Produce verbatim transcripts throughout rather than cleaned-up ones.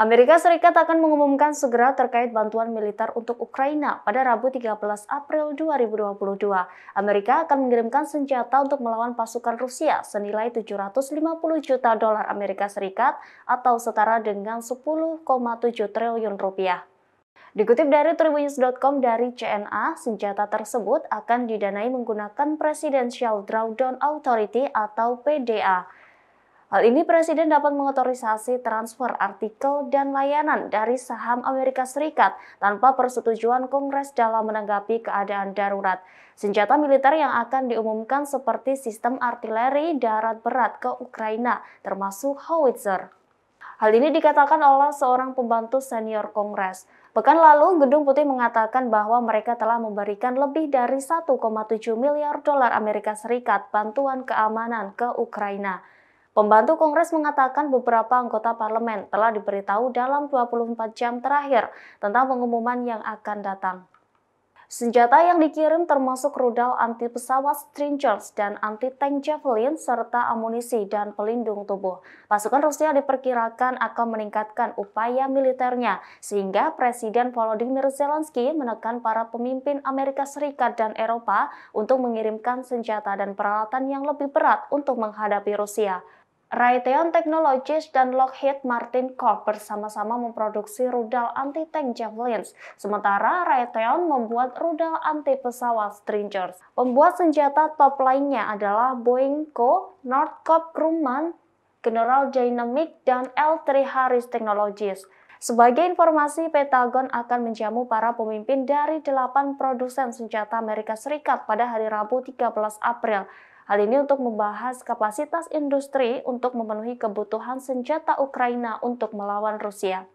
Amerika Serikat akan mengumumkan segera terkait bantuan militer untuk Ukraina pada Rabu tiga belas April dua ribu dua puluh dua. Amerika akan mengirimkan senjata untuk melawan pasukan Rusia senilai tujuh ratus lima puluh juta dolar Amerika Serikat atau setara dengan sepuluh koma tujuh triliun rupiah. Dikutip dari Tribunnews dot com dari C N A, senjata tersebut akan didanai menggunakan Presidential Drawdown Authority atau P D A. Hal ini Presiden dapat mengotorisasi transfer artikel dan layanan dari saham Amerika Serikat tanpa persetujuan Kongres dalam menanggapi keadaan darurat. Senjata militer yang akan diumumkan seperti sistem artileri darat berat ke Ukraina, termasuk Howitzer. Hal ini dikatakan oleh seorang pembantu senior Kongres. Pekan lalu, Gedung Putih mengatakan bahwa mereka telah memberikan lebih dari satu koma tujuh miliar dolar Amerika Serikat bantuan keamanan ke Ukraina. Pembantu Kongres mengatakan beberapa anggota parlemen telah diberitahu dalam dua puluh empat jam terakhir tentang pengumuman yang akan datang. Senjata yang dikirim termasuk rudal anti pesawat Stinger dan anti tank Javelin serta amunisi dan pelindung tubuh. Pasukan Rusia diperkirakan akan meningkatkan upaya militernya sehingga Presiden Volodymyr Zelensky menekan para pemimpin Amerika Serikat dan Eropa untuk mengirimkan senjata dan peralatan yang lebih berat untuk menghadapi Rusia. Raytheon Technologies dan Lockheed Martin Corp bersama-sama memproduksi rudal anti-tank Javelin, sementara Raytheon membuat rudal anti-pesawat Stinger. Pembuat senjata top lainnya adalah Boeing Co, Northrop Grumman, General Dynamics, dan L tiga Harris Technologies. Sebagai informasi, Pentagon akan menjamu para pemimpin dari delapan produsen senjata Amerika Serikat pada hari Rabu tiga belas April. Hal ini untuk membahas kapasitas industri untuk memenuhi kebutuhan senjata Ukraina untuk melawan Rusia.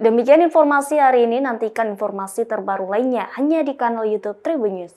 Demikian informasi hari ini, nantikan informasi terbaru lainnya hanya di kanal YouTube Tribunnews.